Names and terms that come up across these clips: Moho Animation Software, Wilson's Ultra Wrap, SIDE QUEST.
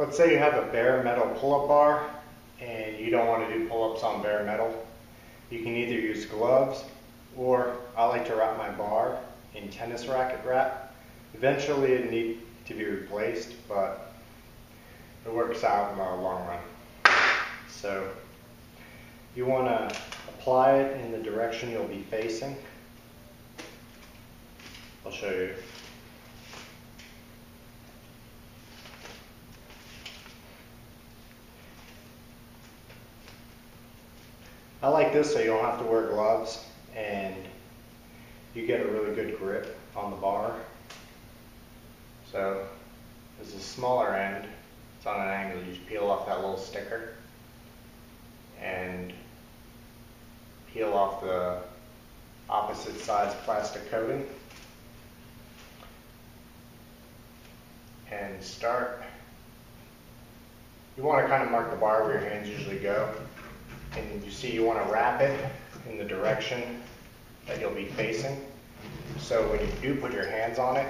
Let's say you have a bare metal pull-up bar and you don't want to do pull-ups on bare metal. You can either use gloves, or I like to wrap my bar in tennis racket wrap. Eventually it needs to be replaced, but it works out in the long run. So you want to apply it in the direction you'll be facing. I'll show you. I like this so you don't have to wear gloves and you get a really good grip on the bar. So this is a smaller end, it's on an angle, you just peel off that little sticker and peel off the opposite side's plastic coating and start. You want to kind of mark the bar where your hands usually go. And you see you want to wrap it in the direction that you'll be facing. So when you do put your hands on it,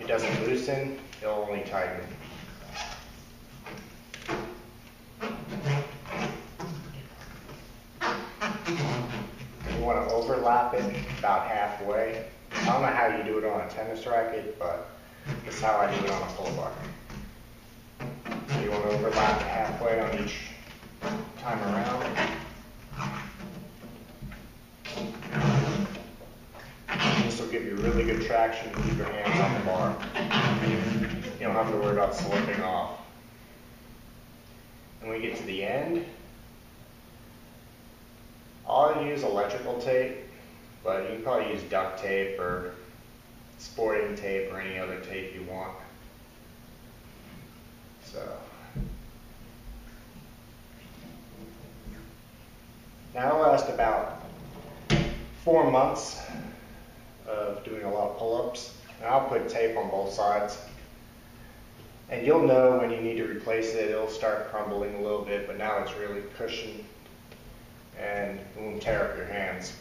it doesn't loosen, it'll only tighten. You want to overlap it about halfway. I don't know how you do it on a tennis racket, but that's how I do it on a pull bar. So you want to overlap it halfway on each time around. This will give you really good traction to keep your hands on the bar. You don't have to worry about slipping off. And when we get to the end, I'll use electrical tape, but you can probably use duct tape or sporting tape or any other tape you want. So. Now it'll last about 4 months of doing a lot of pull-ups, and I'll put tape on both sides. And you'll know when you need to replace it, it'll start crumbling a little bit, but now it's really cushioned and it won't tear up your hands.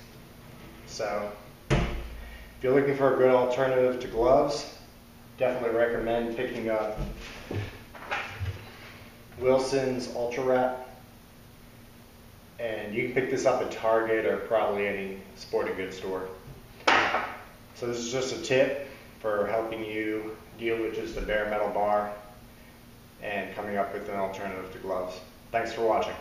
So if you're looking for a good alternative to gloves, definitely recommend picking up Wilson's Ultra Wrap. And you can pick this up at Target or probably any sporting goods store. So this is just a tip for helping you deal with just a bare metal bar and coming up with an alternative to gloves. Thanks for watching.